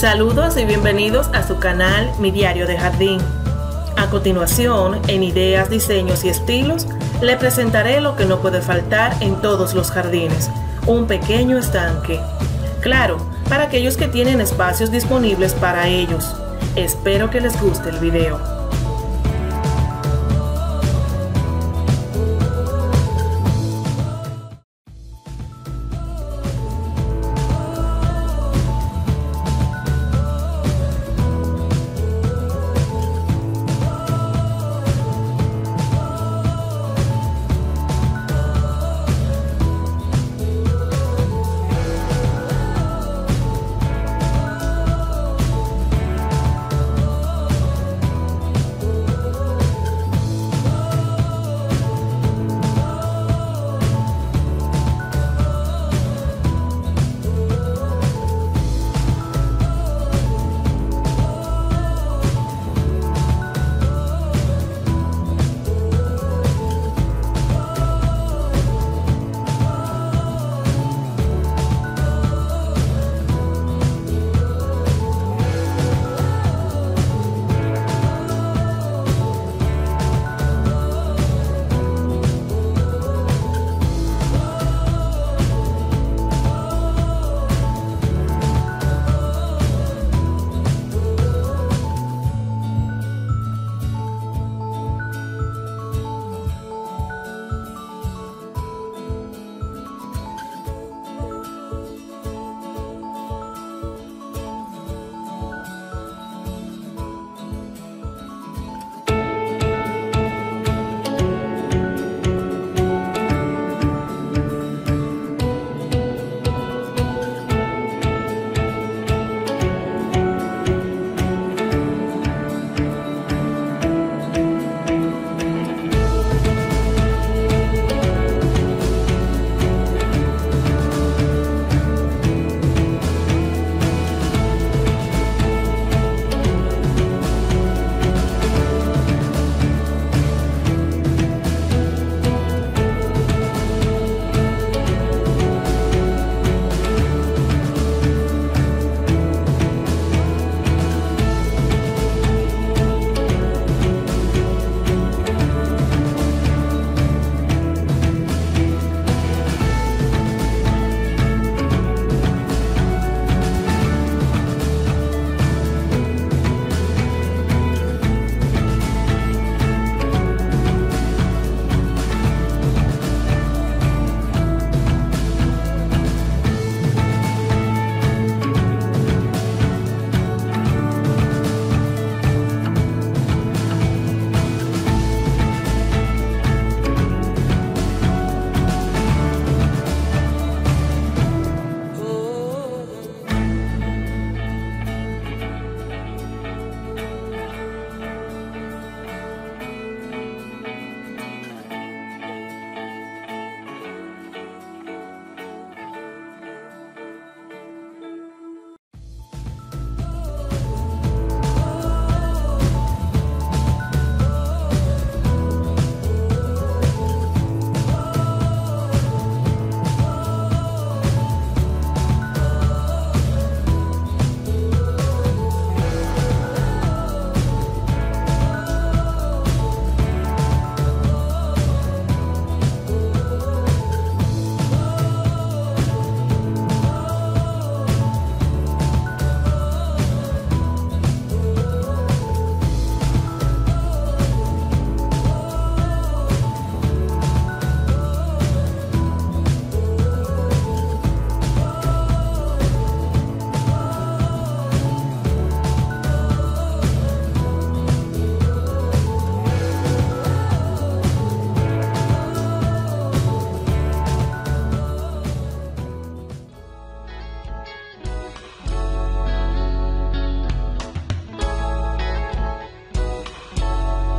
Saludos y bienvenidos a su canal Mi Diario de Jardín. A continuación, en ideas, diseños y estilos, le presentaré lo que no puede faltar en todos los jardines, un pequeño estanque. Claro, para aquellos que tienen espacios disponibles para ellos. Espero que les guste el video.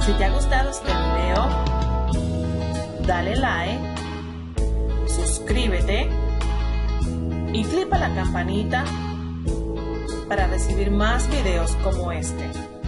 Si te ha gustado este video, dale like, suscríbete y clica la campanita para recibir más videos como este.